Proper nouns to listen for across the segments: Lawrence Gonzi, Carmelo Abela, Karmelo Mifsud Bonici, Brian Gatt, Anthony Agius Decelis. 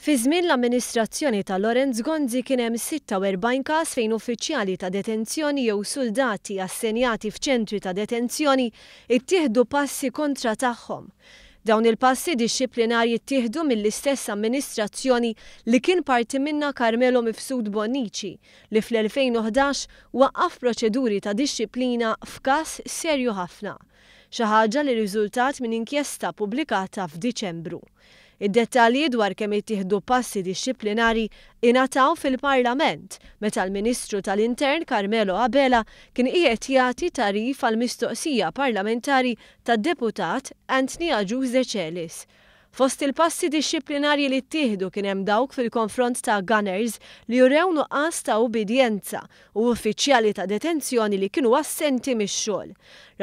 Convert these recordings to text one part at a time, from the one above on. Fi żmien l-amministrazzjoni ta' Lawrence Gonzi kien hemm 46 każ fejn uffiċjali ta' detenzjoni jew soldati assenjati f'ċentri ta' detenzjoni ittieħdu passi kontra tagħhom. Dawn il-passi dixxiplinarji ttieħdu mill-istess amministrazzjoni li kien parti minna Karmelo Mifsud Bonici li fl-2011 waqqaf proċeduri ta' dixxiplina f'każ serju ħafna. Xi ħaġa li riżultat minn inkjesta pubblikata f'Diċembru. Id-dettalji dwar kemm jittieħdu passi dixxiplinari ingħataw fil-Parlament meta l-Ministru tal-Intern Carmelo Abela kien qiegħed jagħti tarif għal mistoqsija parlamentari tad-deputat Anthony Agius Decelis. Fost il-passi dixxiplinari li ttieħdu kien hemm dawk fil-konfront ta' gunners li jurew nuqqas ta' ubidjenza u uffiċjali ta' detenzjoni li kienu assenti mix-xogħol.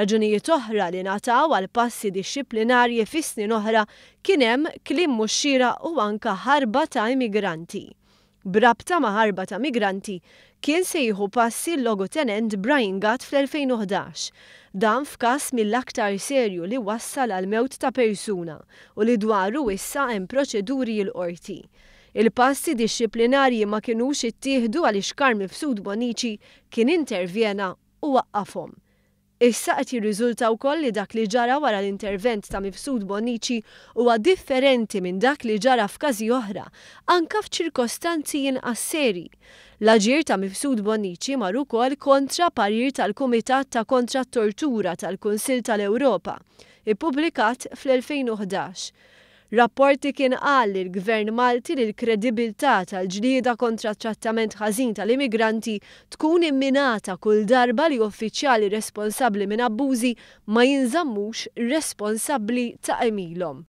Raġunijiet oħra li ngħataw għal passi dixxiplinarji fi snin oħra kien hemm kliem mhux xieraq u anke ħarba ta' immigranti. Brabta ma' ħarba ta' migranti kien sejħu passi l-logotenent Brian Gatt fl-2011. Dan f'każ mill-aktar serju li wassal għal mewt ta' persuna u li dwaru issa hemm proċeduri l-qorti. Il-passi dixxiplinarji ma kinux ittieħdu għaliex Karmelo Mifsud Bonici kien intervjena u waqqafhom. Issa qed jirriżulta wkoll li dak li ġara wara l-intervent ta' Mifsud Bonici huwa differenti minn dak li ġara f'każi oħra, anke f'ċirkostanzi inqas serji. L-aġir ta' Mifsud Bonici mar ukoll kontra parir tal-Kumitat ta' kontra t-tortura tal-Kunsill tal-Ewropa, ippubblikat fl-2011. Rapporti kien qal li l-Gvern Malti li l-kredibilità tal-ġlieda kontra trattament ħażin tal-immigranti tkun imminata kull darba li uffiċjali responsabbli minn abbużi ma jinżammux responsabbli ta' imilhom.